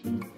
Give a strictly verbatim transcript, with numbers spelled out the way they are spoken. Situation.